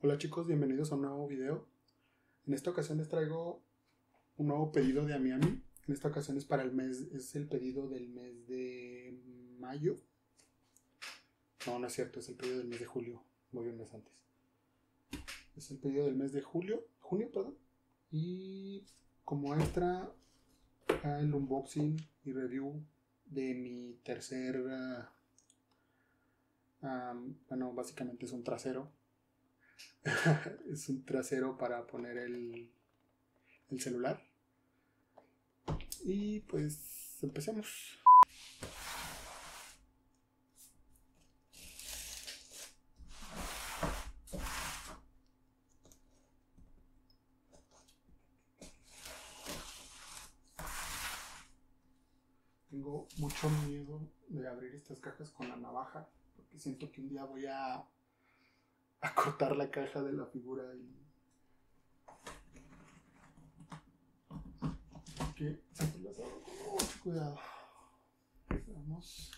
Hola chicos, bienvenidos a un nuevo video. En esta ocasión les traigo un nuevo pedido de AmiAmi. En esta ocasión es para el mes, es el pedido del mes de mayo. No, no es cierto, es el pedido del mes de julio. Voy un mes antes. Es el pedido del mes de junio. Y como extra, acá el unboxing y review de mi tercer... bueno, básicamente es un trasero. Es un trasero para poner el celular. Y pues empecemos. Tengo mucho miedo de abrir estas cajas con la navaja, porque siento que un día voy a cortar la caja de la figura y... que siempre las hago con mucho cuidado. Vamos.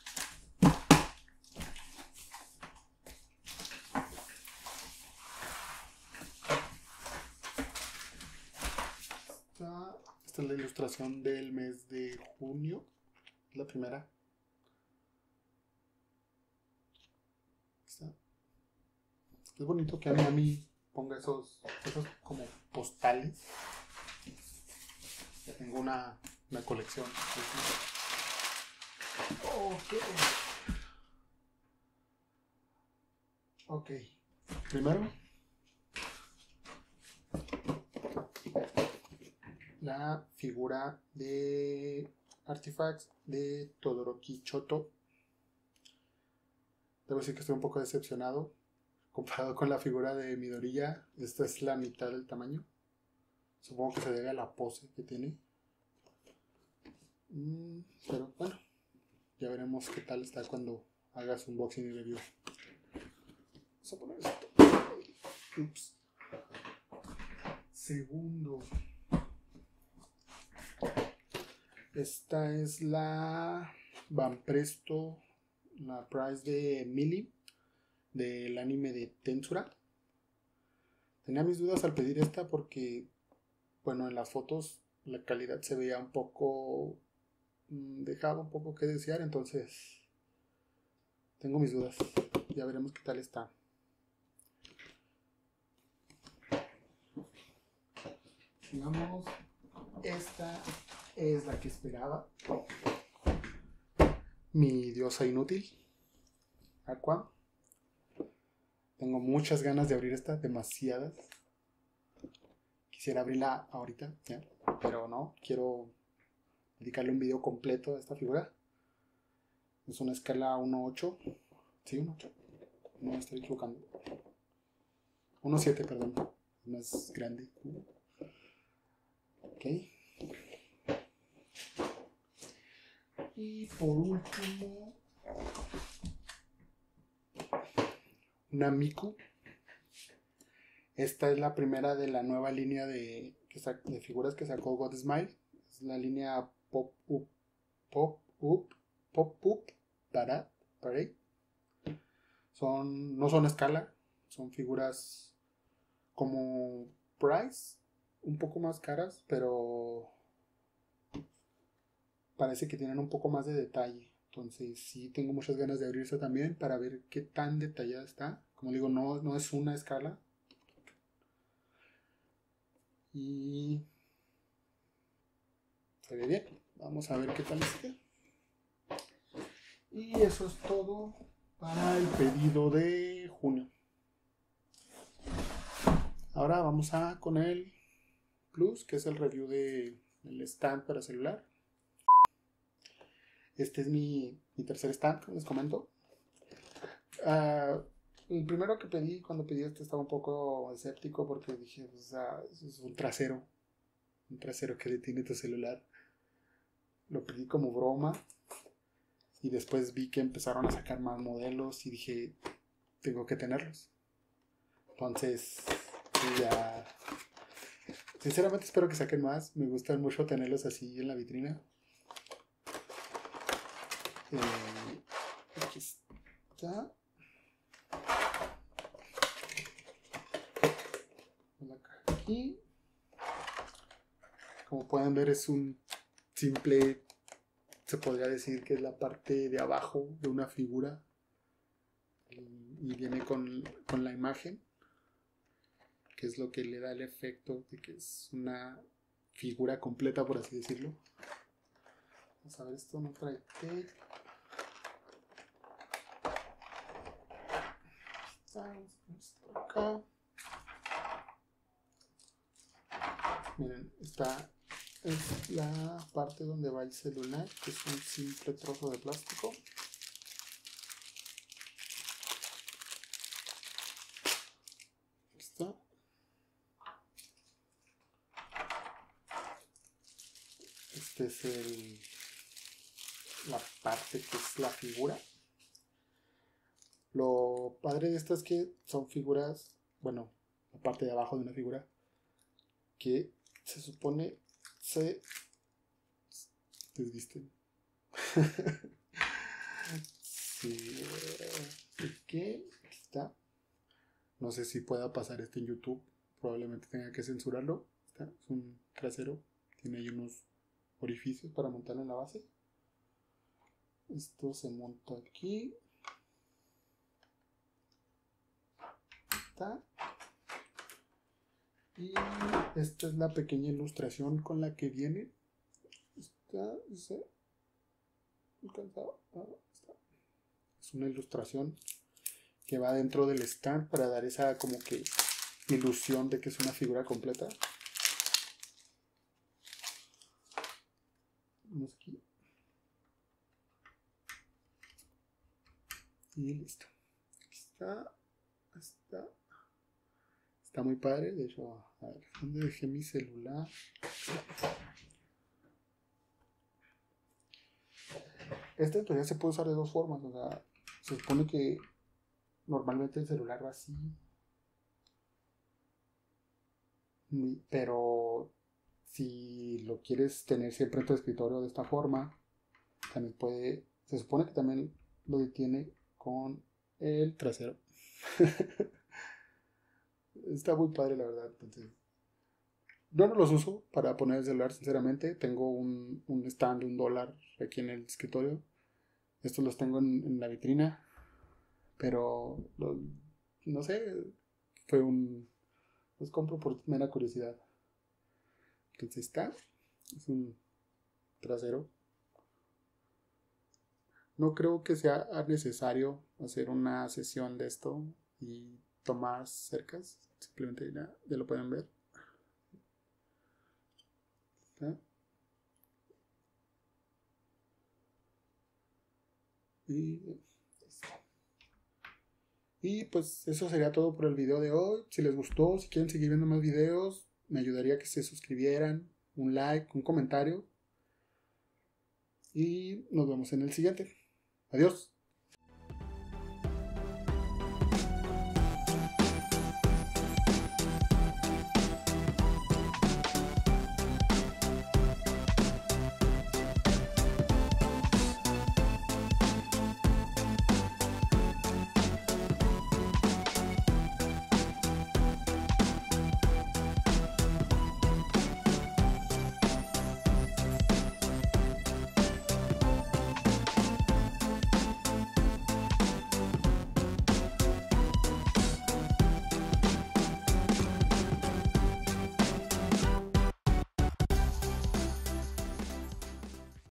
Esta es la ilustración del mes de junio, la primera. Es bonito que AmiAmi ponga esos como postales. Ya tengo una colección. Ok. Primero, la figura de Artifacts de Todoroki Shoto. Debo decir que estoy un poco decepcionado. Comparado con la figura de Midoriya, esta es la mitad del tamaño. Supongo que se debe a la pose que tiene. Pero bueno, ya veremos qué tal está cuando hagas un unboxing y review. Vamos a poner esto. Ups. Segundo. Esta es la Van Presto, la Prize de Millie, del anime de Tensura. Tenía mis dudas al pedir esta porque, bueno, en las fotos la calidad se veía un poco... dejaba un poco que desear, entonces tengo mis dudas. Ya veremos qué tal está. Digamos, esta es la que esperaba. Mi diosa inútil, Aqua. Tengo muchas ganas de abrir esta, demasiadas. Quisiera abrirla ahorita, ¿ya? Pero no, quiero dedicarle un video completo a esta figura. Es una escala 1.8. Sí, 1.8. No me estoy equivocando. 1.7, perdón. Es más grande. Ok. Y por último... Namiku. Esta es la primera de la nueva línea de figuras que sacó God Smile. Es la línea Pop Up Parade. No son escala, son figuras como price, un poco más caras, pero parece que tienen un poco más de detalle. Entonces sí tengo muchas ganas de abrirse también para ver qué tan detallada está. Como digo, no es una escala. Y se ve bien. Vamos a ver qué tal está. Y eso es todo para el pedido de junio. Ahora vamos a con el plus, que es el review del stand para celular. Este es mi tercer stand, les comento. El primero que pedí, cuando pedí este, estaba un poco escéptico porque dije, pues, es un trasero que detiene tu celular. Lo pedí como broma y después vi que empezaron a sacar más modelos y dije, tengo que tenerlos. Entonces, ya... Sinceramente espero que saquen más, me gustan mucho tenerlos así en la vitrina. Aquí está. la caja aquí. Como pueden ver, es un simple, se podría decir que es la parte de abajo de una figura. Y viene con la imagen, que es lo que le da el efecto de que es una figura completa, por así decirlo. Vamos a ver, esto no trae tape. Acá. Miren, esta es la parte donde va el celular, que es un simple trozo de plástico. Aquí está. Este es la parte que es la figura. Lo padre de esto es que son figuras, bueno, la parte de abajo de una figura que se supone se desvisten. Sí, ¿qué? Aquí está. No sé si pueda pasar esto en YouTube, probablemente tenga que censurarlo. Está. Es un trasero, tiene ahí unos orificios para montarlo en la base. Esto se monta aquí. Y esta es la pequeña ilustración con la que viene. Es una ilustración que va dentro del stand para dar esa como que ilusión de que es una figura completa. Vamos aquí. Y listo. Aquí está. Está. Está muy padre, de hecho, a ver, ¿dónde dejé mi celular? Este en teoría se puede usar de dos formas, o sea, se supone que normalmente el celular va así. Pero si lo quieres tener siempre en tu escritorio de esta forma, también puede, se supone que también lo detiene con el trasero. Está muy padre, la verdad. Entonces, yo no los uso para poner el celular, sinceramente. Tengo un stand de $1 aquí en el escritorio. Estos los tengo en la vitrina. Pero, no sé, los compro por mera curiosidad. Entonces está. Es un trasero. No creo que sea necesario hacer una sesión de esto y tomar cercas. Simplemente ya lo pueden ver. ¿Está? Y pues eso sería todo por el video de hoy. Si les gustó, si quieren seguir viendo más videos, me ayudaría que se suscribieran, un like, un comentario. Y nos vemos en el siguiente. Adiós.